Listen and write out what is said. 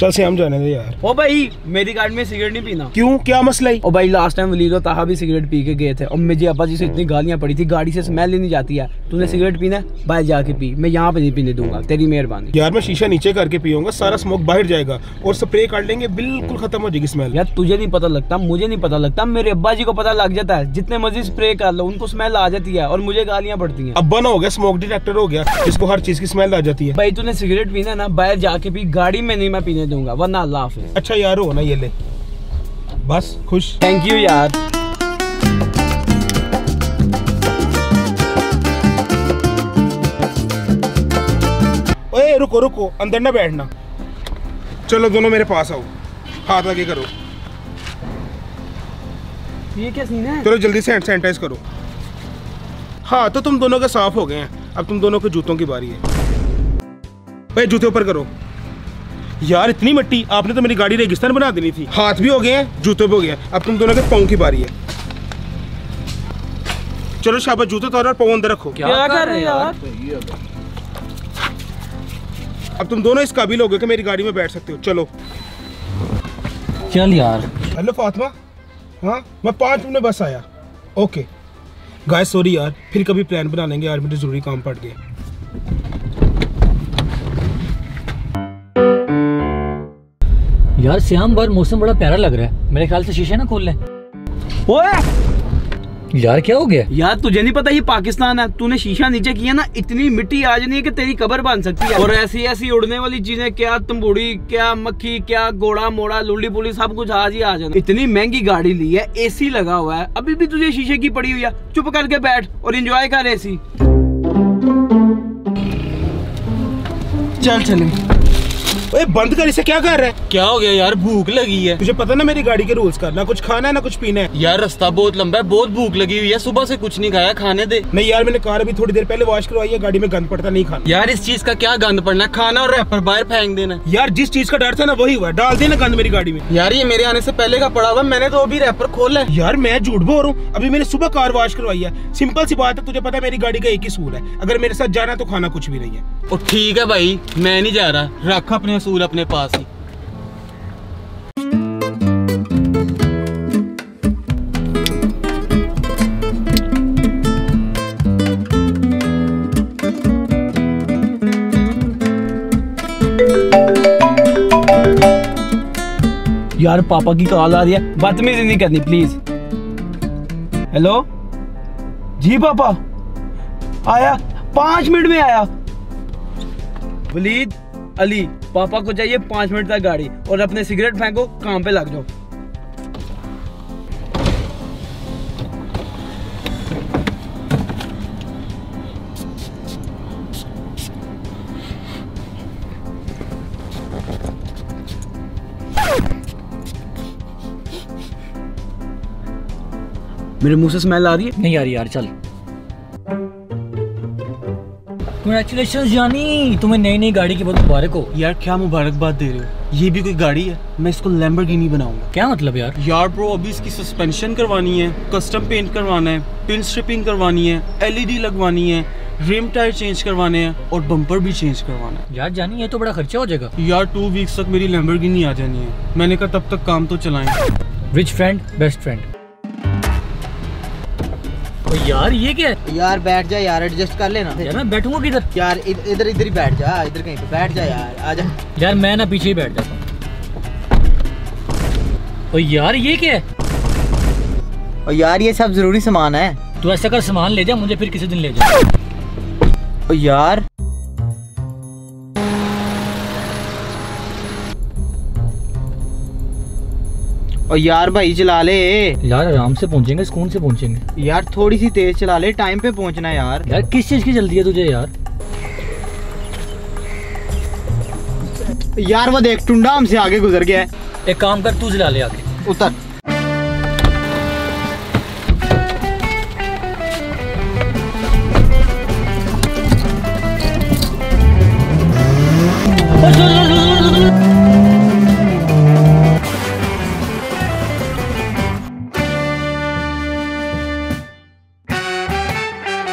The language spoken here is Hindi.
चल से हम जाने दे यार। ओ भाई मेरी गाड़ी में सिगरेट नहीं पीना। क्यों, क्या मसला है? ओ भाई लास्ट टाइम वलीद और ताहा भी सिगरेट पी के गए थे और मुझे अब्बा जी से इतनी गालियां पड़ी थी, गाड़ी से स्मेल ही नहीं जाती है। तूने सिगरेट पीना है बाहर जाके पी, मैं यहाँ पे नहीं पीने दूंगा, तेरी मेहरबानी। यार मैं शीशा नीचे करके पीऊंगा, सारा स्मोक बाहर जाएगा और स्प्रे कर लेंगे, बिल्कुल खत्म हो जाएगी स्मेल। यार तुझे नहीं पता लगता, मुझे नहीं पता लगता, मेरे अब्बा जी को पता लग जाता है। जितने मर्जी स्प्रे कर लो उनको स्मेल आ जाती है और मुझे गालियां पड़ती है। अब्बा ना हो गया स्मोक डिटेक्टर हो गया, इसको हर चीज की स्मेल आ जाती है। भाई तूने सिगरेट पीना ना बाहर जाके पी, गाड़ी में नहीं मैं पीने दूंगा वरना लाफ है। अच्छा यार हो ना, ये ले बस, खुश। थैंक यू यार। ओए रुको रुको, अंदर ना बैठना, चलो दोनों मेरे पास आओ, हाथ आगे करो। ये क्या सीन है? चलो जल्दी से हैंड सैनिटाइज करो। हाँ तो तुम दोनों के साफ हो गए हैं, अब तुम दोनों के जूतों की बारी है। भाई जूते ऊपर करो। यार इतनी मिट्टी, आपने तो मेरी गाड़ी रेगिस्तान बना देनी थी। हाथ भी हो गए हैं, जूते भी हो गए हैं, अब तुम दोनों के पाँव की बारी है। चलो शाबाश, जूते उतारो और पाँव अंदर रखो। क्या कर रहे हैं यार? अब तुम दोनों इस काबिल हो गए कि मेरी गाड़ी में बैठ सकते हो। चलो चल यार। हेलो फातिमा, हाँ मैं 5 मिनट बस आया। ओके गाय, सॉरी यार, फिर कभी प्लान बना लेंगे यार, मुझे जरूरी काम पड़ गया। यार श्याम बार मौसम बड़ा प्यारा लग रहा है, मेरे ख्याल से शीशे ना खोल लें। ओए यार क्या हो गया? यार तुझे नहीं पता ये पाकिस्तान है, तूने शीशा नीचे किया ना, इतनी मिट्टी आ जानी है कि तेरी कब्र बन सकती है। और ऐसी ऐसी उड़ने वाली चीजें, क्या तंबूड़ी, क्या मक्खी, क्या गोड़ा मोड़ा, लुल्ली पुली, सब कुछ आज ही आ जाना। इतनी महंगी गाड़ी ली है, एसी लगा हुआ है, अभी भी तुझे शीशे की पड़ी हुई है। चुप करके बैठ और एंजॉय कर एसी। चल चले। ओए बंद कर इसे, क्या कर रहा है? क्या हो गया यार? भूख लगी है। तुझे पता ना मेरी गाड़ी के रूल्स का, ना कुछ खाना है ना कुछ पीना है। यार रास्ता बहुत लंबा है, बहुत भूख लगी हुई है, सुबह से कुछ नहीं खाया, खाने दे। नहीं यार मैंने कार अभी थोड़ी देर पहले वॉश करवाई है, गाड़ी में गंद पड़ता नहीं खाना। यार इस चीज का क्या गंद पड़ना है, खाना और रैपर बाहर फेंक देना। यार जिस चीज का डर था ना वही हुआ, डाल देना गंद मेरी गाड़ी में। यार ये मेरे आने से पहले का पड़ा हुआ, मैंने तो अभी रैपर खोला है। यार मैं झूठ बोल रहा हूँ, अभी मैंने सुबह कार वॉश करवाई है। सिंपल सी बात है, तुझे पता है मेरी गाड़ी का एक ही सूल है, अगर मेरे साथ जाना तो खाना कुछ भी नहीं है। और ठीक है भाई मैं नहीं जा रहा, रख अपने असूल अपने पास ही। यार पापा की कॉल आ रही है, बदतमीजी नहीं करनी प्लीज। हेलो जी पापा, आया 5 मिनट में आया। वलीद अली, पापा को चाहिए 5 मिनट तक गाड़ी, और अपने सिगरेट फेंको, काम पे लग जाओ। मेरे मुंह से स्मेल आ रही है? नहीं आ रही यार। चल Congratulations जानी, तुम्हें नई नई गाड़ी की बहुत मुबारक हो। यार क्या मुबारकबाद दे रहे हो, ये भी कोई गाड़ी है? मैं इसको लैम्बोर्गिनी बनाऊंगा। क्या मतलब यार? यार ब्रो अभी इसकी सस्पेंशन करवानी है, कस्टम पेंट करवाना है, पिन स्ट्रिपिंग करवानी है, LED लगवानी है, रिम टायर चेंज करवाने हैं और बम्पर भी चेंज करवाना है। यार जानी ये तो बड़ा खर्चा हो जाएगा। यार 2 वीक्स तक मेरी लैम्बोर्गिनी आ जानी है, मैंने कहा तब तक काम तो चलाएंगे। Rich friend best friend. यार ये क्या है? यार बैठ जा यार, एडजस्ट कर लेना। यार मैं बैठूंगा किधर? यार इधर इधर ही बैठ जा, इधर कहीं पे बैठ जा यार, आजा। यार मैं ना पीछे ही बैठ जाता हूँ। और यार ये क्या है? और यार ये सब जरूरी सामान है। तू ऐसा कर सामान ले जा, मुझे फिर किसी दिन ले जा। और यार और यार भाई चला ले यार, आराम से पहुंचेंगे, सुकून से पहुंचेंगे। यार थोड़ी सी तेज चला ले, टाइम पे पहुंचना है यार। यार किस चीज की जल्दी है तुझे यार? यार वो देख टुंडा हमसे आगे गुजर गया है। एक काम कर तू चला ले आगे। उतर।